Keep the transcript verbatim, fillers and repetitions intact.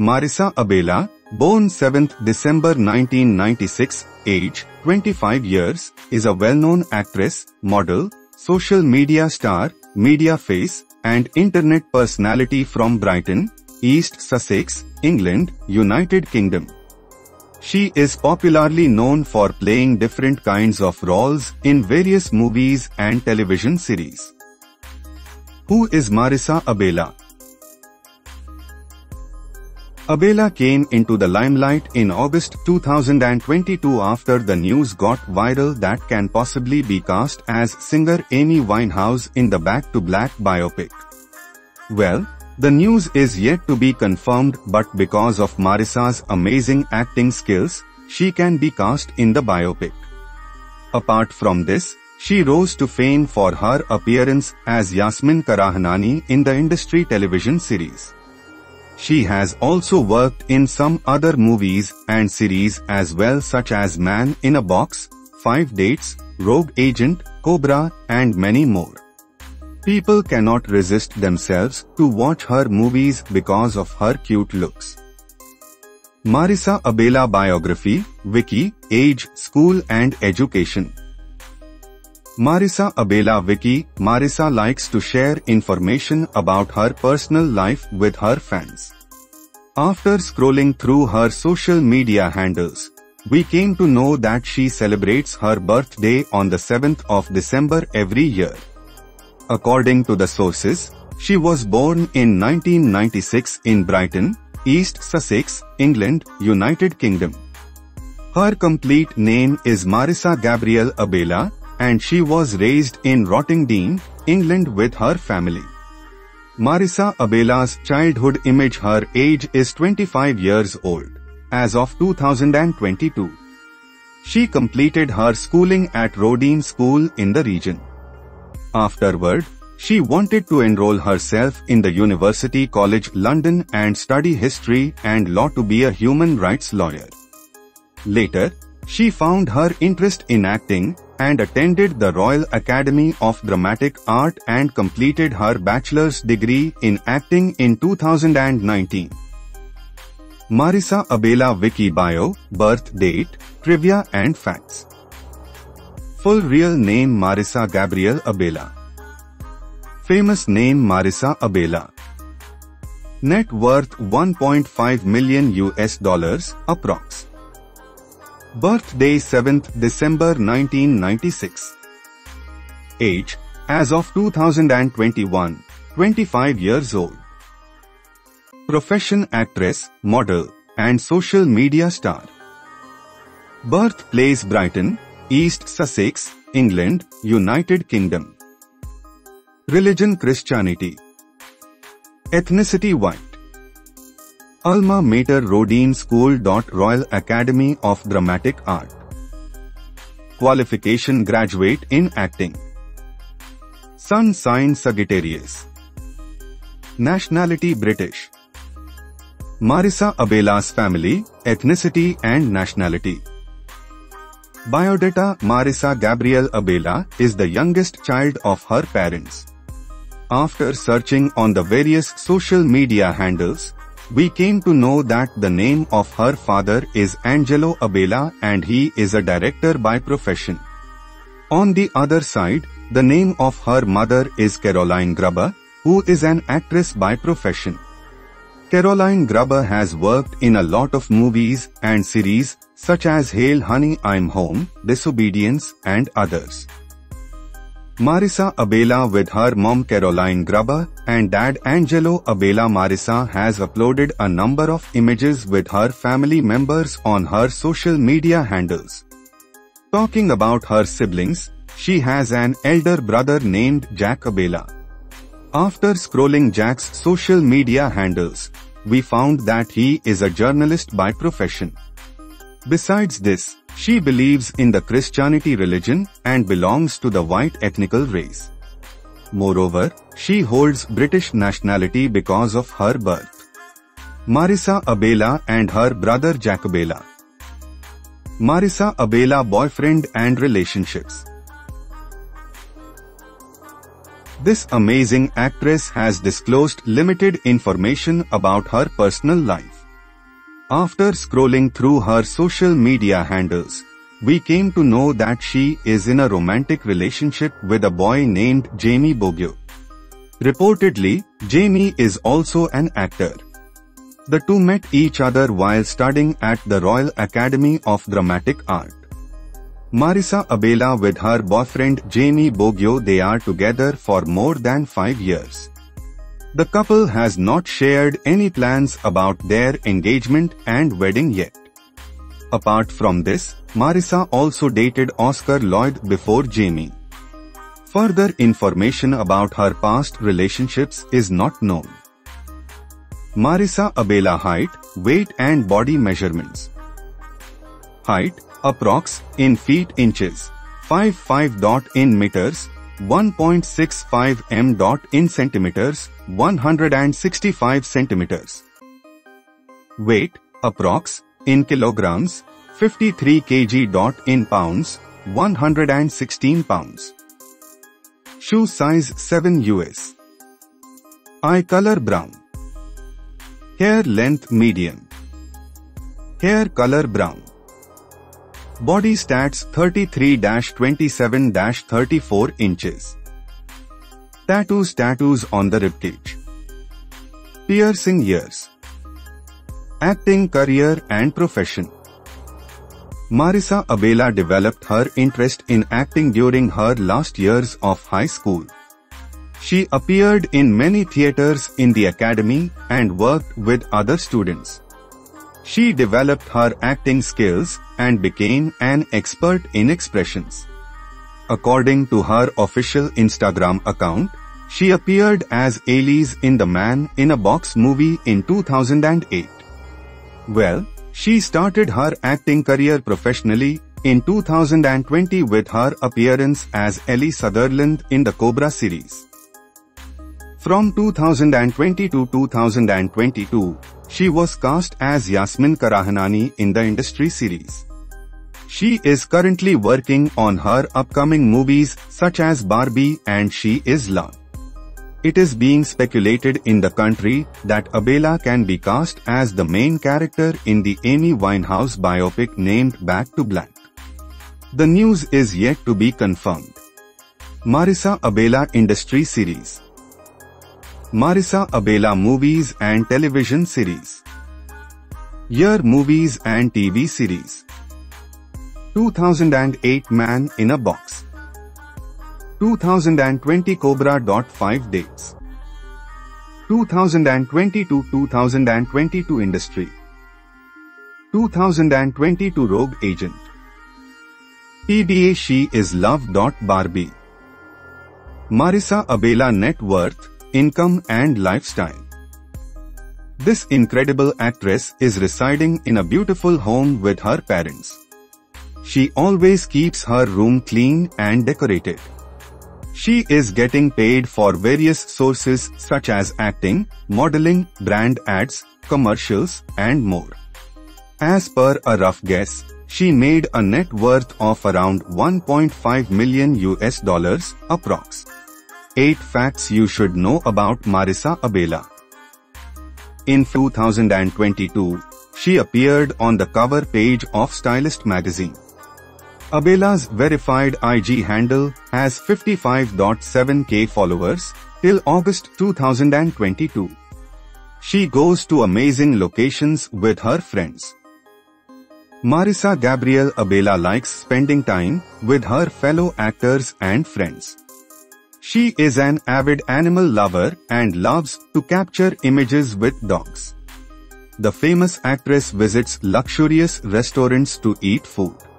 Marisa Abela, born seventh December nineteen ninety-six, age twenty-five years, is a well-known actress, model, social media star, media face, and internet personality from Brighton, East Sussex, England, United Kingdom. She is popularly known for playing different kinds of roles in various movies and television series. Who is Marisa Abela? Abela came into the limelight in August two thousand twenty-two after the news got viral that can possibly be cast as singer Amy Winehouse in the Back to Black biopic. Well, the news is yet to be confirmed, but because of Marisa's amazing acting skills, she can be cast in the biopic. Apart from this, she rose to fame for her appearance as Yasmin Kara-Hanani in the Industry television series. She has also worked in some other movies and series as well, such as Man in a Box, Five Dates, Rogue Agent, Cobra, and many more. People cannot resist themselves to watch her movies because of her cute looks. Marisa Abela biography, Wiki, Age, School and Education. Marisa Abela Wiki. Marisa likes to share information about her personal life with her fans. After scrolling through her social media handles, we came to know that she celebrates her birthday on the seventh of December every year. According to the sources, she was born in nineteen ninety-six in Brighton, East Sussex, England, United Kingdom. Her complete name is Marisa Gabrielle Abela, and she was raised in Rottingdean, England with her family. Marisa Abela's childhood image. Her age is twenty-five years old, as of two thousand twenty-two. She completed her schooling at Roedean School in the region. Afterward, she wanted to enroll herself in the University College London and study history and law to be a human rights lawyer. Later, she found her interest in acting and attended the Royal Academy of Dramatic Art and completed her bachelor's degree in acting in two thousand nineteen. Marisa Abela Wiki bio, birth date, trivia and facts. Full real name Marisa Gabrielle Abela. Famous name Marisa Abela. Net worth one point five million U S dollars, approx. Birthday seventh December nineteen ninety-six. Age, as of two thousand twenty-one, twenty-five years old. Profession actress, model, and social media star. Birthplace Brighton, East Sussex, England, United Kingdom. Religion Christianity. Ethnicity white. Alma Mater Roedean School. Royal Academy of Dramatic Art. Qualification graduate in acting. Sun sign Sagittarius. Nationality British. Marisa Abela's family, ethnicity and nationality. Biodata. Marisa Gabrielle Abela is the youngest child of her parents. After searching on the various social media handles, we came to know that the name of her father is Angelo Abela and he is a director by profession. On the other side, the name of her mother is Caroline Grubba, who is an actress by profession. Caroline Grubba has worked in a lot of movies and series such as Hail Honey I'm Home, Disobedience and others. Marisa Abela with her mom Caroline Grubba and dad Angelo Abela. Marisa has uploaded a number of images with her family members on her social media handles. Talking about her siblings, she has an elder brother named Jack Abela. After scrolling Jack's social media handles, we found that he is a journalist by profession. Besides this, she believes in the Christianity religion and belongs to the white ethnical race. Moreover, she holds British nationality because of her birth. Marisa Abela and her brother Jack Abela. Marisa Abela boyfriend and relationships. This amazing actress has disclosed limited information about her personal life. After scrolling through her social media handles, we came to know that she is in a romantic relationship with a boy named Jamie Bogyo. Reportedly, Jamie is also an actor. The two met each other while studying at the Royal Academy of Dramatic Art. Marisa Abela with her boyfriend Jamie Bogyo, they are together for more than five years. The couple has not shared any plans about their engagement and wedding yet. Apart from this, Marisa also dated Oscar Lloyd before Jamie. Further information about her past relationships is not known. Marisa Abela height, weight and body measurements. Height, approx, in feet inches, fifty-five. in meters, one point six five meters. In centimeters, one hundred sixty-five centimeters. Weight, approx, in kilograms, fifty-three kilograms. In pounds, one hundred sixteen pounds. Shoe size seven U S. Eye color brown. Hair length medium. Hair color brown. Body stats thirty-three, twenty-seven, thirty-four inches. Tattoos tattoos on the ribcage. Piercing ears. Acting career and profession. Marisa Abela developed her interest in acting during her last years of high school. She appeared in many theatres in the academy and worked with other students. She developed her acting skills and became an expert in expressions. According to her official Instagram account, she appeared as Elise in the Man in a Box movie in two thousand eight. Well, she started her acting career professionally in two thousand twenty with her appearance as Ellie Sutherland in the Cobra series. From two thousand twenty to two thousand twenty-two, she was cast as Yasmin Kara-Hanani in the Industry series. She is currently working on her upcoming movies such as Barbie and She Is Love. It is being speculated in the country that Abela can be cast as the main character in the Amy Winehouse biopic named Back to Black. The news is yet to be confirmed. Marisa Abela Industry Series. Marisa Abela Movies and Television Series. Year Movies and T V Series. two thousand eight Man in a Box. two thousand twenty Cobra. five dates. two thousand twenty-two to two thousand twenty-two Industry. two thousand twenty-two Rogue Agent. T D A She Is Love. Barbie. Marisa Abela net worth, income and lifestyle. This incredible actress is residing in a beautiful home with her parents. She always keeps her room clean and decorated. She is getting paid for various sources such as acting, modeling, brand ads, commercials, and more. As per a rough guess, she made a net worth of around one point five million U S dollars, approx. eight facts you should know about Marisa Abela. In two thousand twenty-two, she appeared on the cover page of Stylist magazine. Abela's verified I G handle has fifty-five point seven K followers till August two thousand twenty-two. She goes to amazing locations with her friends. Marisa Gabrielle Abela likes spending time with her fellow actors and friends. She is an avid animal lover and loves to capture images with dogs. The famous actress visits luxurious restaurants to eat food.